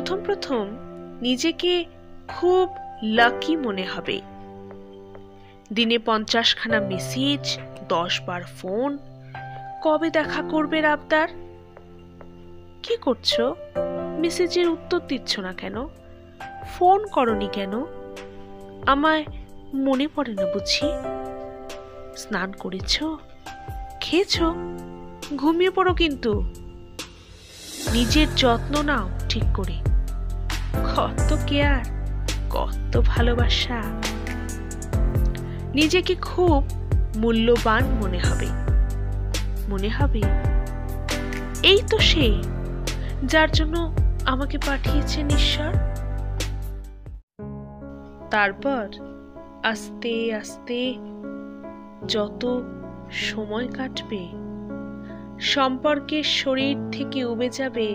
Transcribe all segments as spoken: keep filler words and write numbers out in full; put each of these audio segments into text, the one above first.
প্রথম প্রথম নিজেকে খুব লাকি মনে হবে। দিনে পঞ্চাশ খানা মেসেজ, দশ বার ফোন, কবে দেখা করবে আবদার। কি করছো? মেসেজের উত্তর দিচ্ছ না কেন? ফোন করনি কেন? আমায় মনে পড়ে না বুঝি? স্নান করেছ? খেয়েছো? ঘুমিয়ে পড়ো, কিন্তু নিজের যত্ন নাও ঠিক করে। কত কেয়ার, কত ভালোবাসা। নিজেকে খুব মূল্যবান মনে হবে। মনে হবে এই তো সে যার জন্য আমাকে পাঠিয়েছেন ঈশ্বর। তারপর আস্তে আস্তে যত সময় কাটবে, সম্পর্কের শরীর থেকে উবে যাবে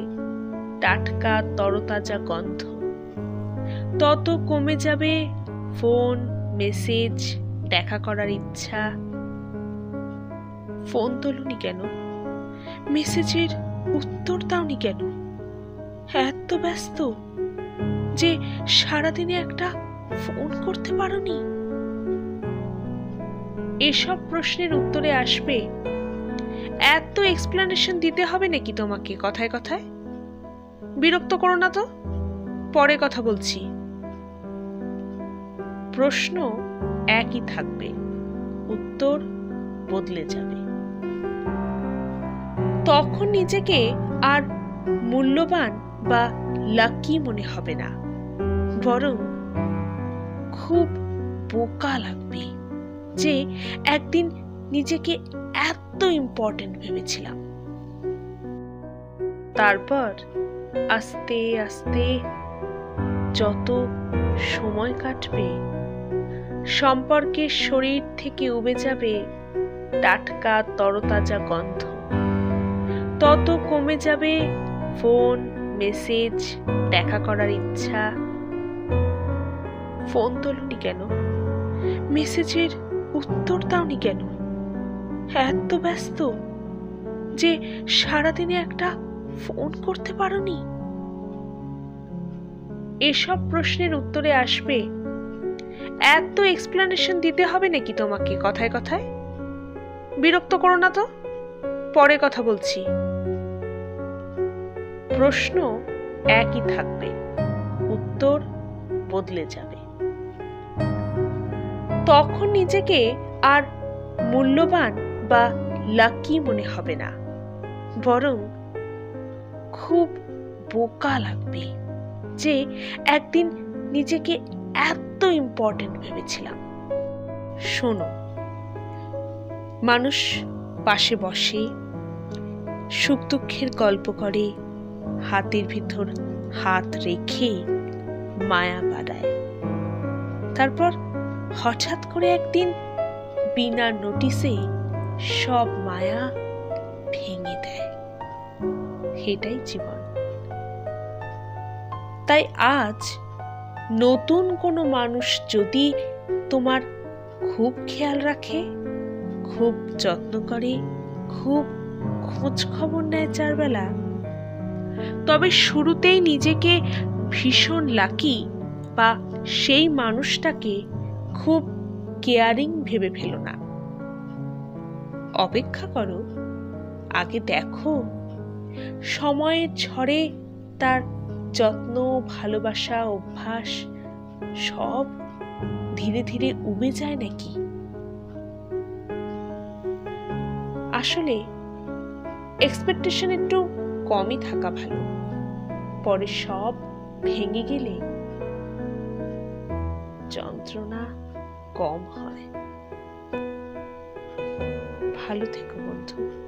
টাটকা তরতাজা গন্ধ, তত কমে যাবে ফোন, মেসেজ, দেখা করার ইচ্ছা। ফোন তোলনি কেন? মেসেজের উত্তর দাওনি কেন? এত ব্যস্ত যে সারাদিনে একটা ফোন করতে পারোনি। এসব প্রশ্নের উত্তরে আসবে এত এক্সপ্লেনেশন দিতে হবে নাকি তোমাকে কথায় কথায়? বিরক্ত করো না তো, পরে কথা বলছি। প্রশ্ন একই থাকবে, উত্তর বদলে যাবে। তখন নিজেকে আর মূল্যবান বা লাকি মনে হবে না, বরং খুব বোকা লাগবে যে একদিন নিজেকে এত ইম্পর্টেন্ট ভেবেছিলাম। তারপর আস্তে আস্তে যত সময় কাটবে, সম্পর্কের শরীর থেকে উবে যাবে টাটকা তরতাজা গন্ধ, তত কমে যাবে ফোন, মেসেজ, দেখা করার ইচ্ছা। ফোন তোলনি কেন? মেসেজের উত্তর দাওনি কেন? এত ব্যস্ত যে সারাদিনে একটা ফোন করতে পারোনি। এসব প্রশ্নের উত্তরে আসবে এত এক্সপ্লেনেশন দিতে হবে নাকি তোমাকে কথায় কথায়? বিরক্ত করো না তো, পরে কথা বলছি। প্রশ্ন একই থাকবে, উত্তর বদলে যাবে। তখন নিজেকে আর মূল্যবান বা লাকি মনে হবে না, বরং খুব বোকা লাগবে যে একদিন নিজেকে এত ইম্পর্টেন্ট ভেবেছিলাম। শোনো, মানুষ পাশে বসে, সুখ দুঃখের গল্প করে, হাতের ভিতর হাত রেখে মায়া বাড়ায়। তারপর হঠাৎ করে একদিন বিনা নোটিসে সব মায়া ভেঙে দেয়। এটাই জীবন। তাই আজ নতুন কোনো মানুষ যদি তোমার খুব খেয়াল রাখে, খুব যত্ন করে, খুব খোঁজ খবর নেয় চারবেলা, তবে শুরুতেই নিজেকে ভীষণ লাকি বা সেই মানুষটাকে খুব কেয়ারিং ভেবে ফেলো না। অপেক্ষা করো, আগে দেখো সময়ের ঝড়ে তার যত্ন, ভালোবাসা, অভ্যাস সব ধীরে ধীরে উবে যায় নাকি। আসলে এক্সপেকটেশন একটু কমই থাকা ভালো, পরে সব ভেঙে গেলে যন্ত্রণা কম হয়। ভালো থেকো বন্ধু।